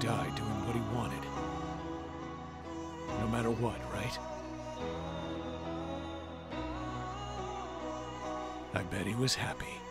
died doing what he wanted. No matter what, right? I bet he was happy.